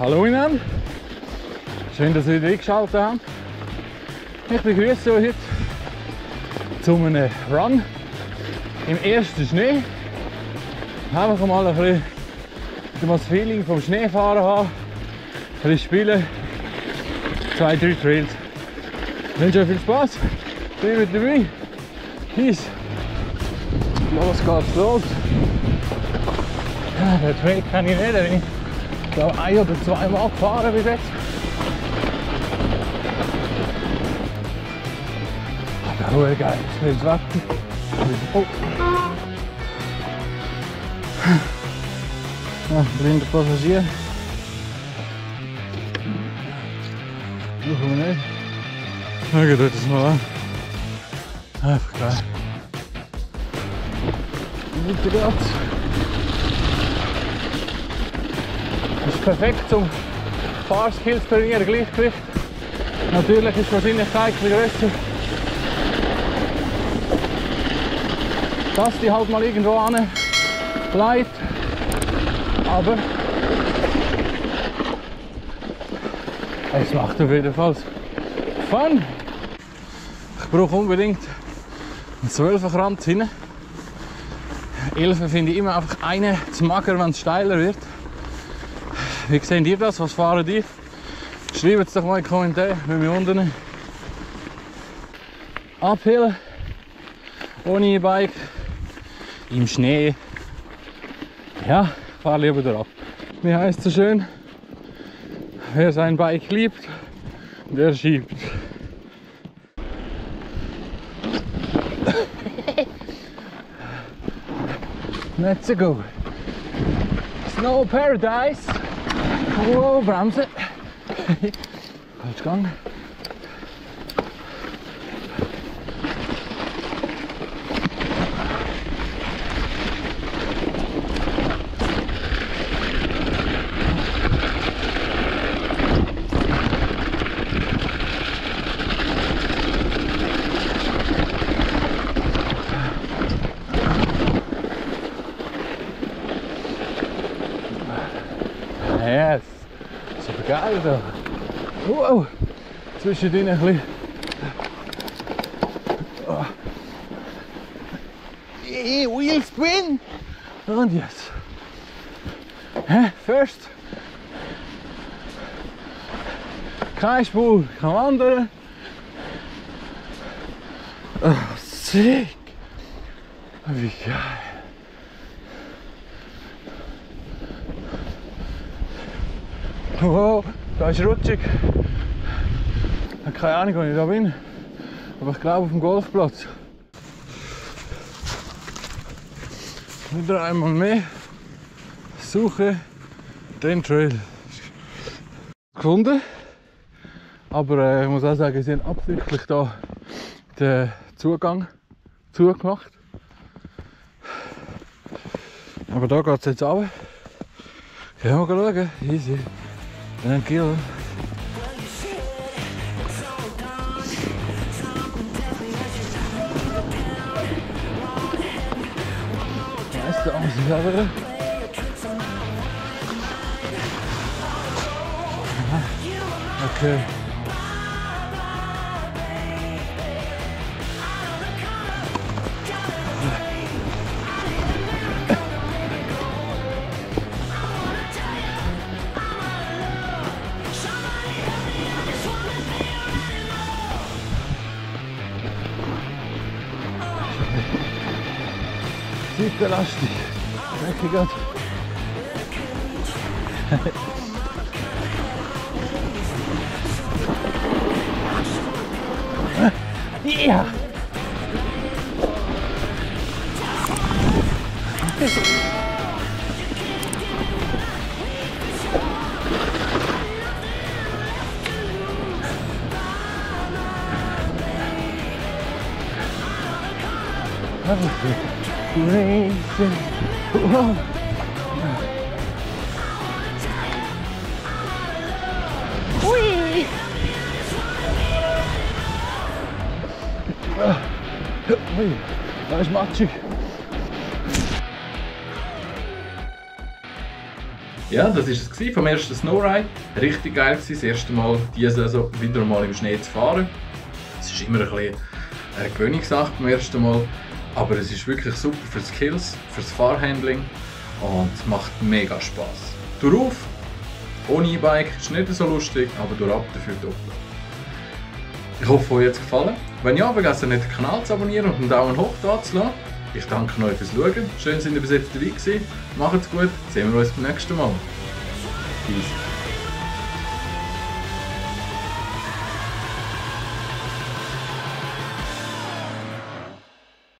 Hallo miteinander, schön, dass ihr wieder eingeschaltet habt. Ich begrüße euch heute zu einem Run im ersten Schnee. Einfach mal ein bisschen das Feeling vom Schneefahren haben, ein bisschen spielen, 2-3 Trails. Ich wünsche euch viel Spaß, ich bin mit dabei. Peace. Los geht's los. Den Trail kann ich nicht, da bin ich glaube ein- oder zweimal gefahren bis jetzt. Aber sehr geil, schnell warten. Oh. Ja, blinder Passagier. Brauchen wir nicht. Na gut, das mal an. Einfach geil. Guter Platz. Das ist perfekt zum Fahrskills-Turnier, Gleichgewicht. Natürlich ist die Wahrscheinlichkeit größer, dass die halt mal irgendwo an bleibt. Aber es macht auf jeden Fall Fun. Ich brauche unbedingt einen 12er Kranz hin. 11 finde ich immer einfach eine zu mager, wenn es steiler wird. Wie seht ihr das? Was fahrt ihr? Schreibt es doch mal in die Kommentare, wenn wir unten. Uphill, ohne E-Bike, im Schnee. Ja, fahr lieber drauf. Mir heißt es so schön, wer sein Bike liebt, der schiebt. Let's go. Snow Paradise. Oh, Bremse. Falsch gegangen. Yes! Super geil da! Wow! Zwischendrin ein bisschen... Oh. Yeah, wheel spin! Und yes! First! Keine Spur, kein Wandern! Oh, sick! Wie geil! Wow, da ist rutschig. Ich habe keine Ahnung, wo ich da bin. Aber ich glaube auf dem Golfplatz. Wieder einmal mehr. Suche den Trail. Gefunden. Aber ich muss auch sagen, sie haben absichtlich da den Zugang zugemacht. Aber da geht es jetzt runter. Ja, mal schauen. Easy. Thank you. That's the only other. Okay. Super lastig. Danke Gott. Ja. Racing. Whoa. Whee. Whee. Das ist matschig. Ja, das war es gewesen, vom ersten Snowride. Richtig geil gewesen, das erste Mal diese Saison wieder mal im Schnee zu fahren. Es ist immer ein bisschen eine Gewöhnungssache beim ersten Mal, aber es ist wirklich super für die Skills, für das Fahrhandling und macht mega Spass. Darauf, ohne E-Bike, ist nicht so lustig, aber durchab dafür doppelt. Ich hoffe, euch hat es gefallen. Wenn ja, vergesst nicht, den Kanal zu abonnieren und einen Daumen hoch da zu lassen. Ich danke euch fürs Schauen. Schön, dass ihr bis jetzt dabei gewesen seid. Macht's gut, sehen wir uns beim nächsten Mal. Peace.